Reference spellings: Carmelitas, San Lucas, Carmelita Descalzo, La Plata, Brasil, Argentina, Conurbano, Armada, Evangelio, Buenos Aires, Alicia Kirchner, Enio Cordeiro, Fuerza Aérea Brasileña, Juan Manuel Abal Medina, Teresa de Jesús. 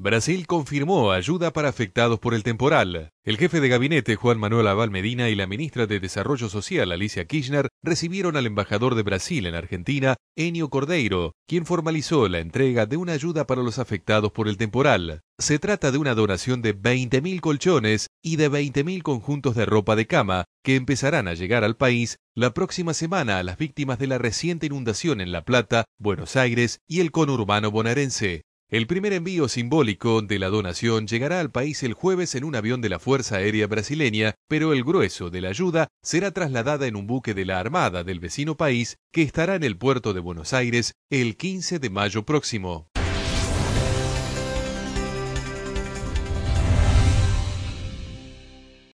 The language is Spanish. Brasil confirmó ayuda para afectados por el temporal. El jefe de gabinete Juan Manuel Abal Medina y la ministra de Desarrollo Social Alicia Kirchner recibieron al embajador de Brasil en Argentina, Enio Cordeiro, quien formalizó la entrega de una ayuda para los afectados por el temporal. Se trata de una donación de 20.000 colchones y de 20.000 conjuntos de ropa de cama que empezarán a llegar al país la próxima semana a las víctimas de la reciente inundación en La Plata, Buenos Aires y el conurbano bonaerense. El primer envío simbólico de la donación llegará al país el jueves en un avión de la Fuerza Aérea Brasileña, pero el grueso de la ayuda será trasladada en un buque de la Armada del vecino país que estará en el puerto de Buenos Aires el 15 de mayo próximo.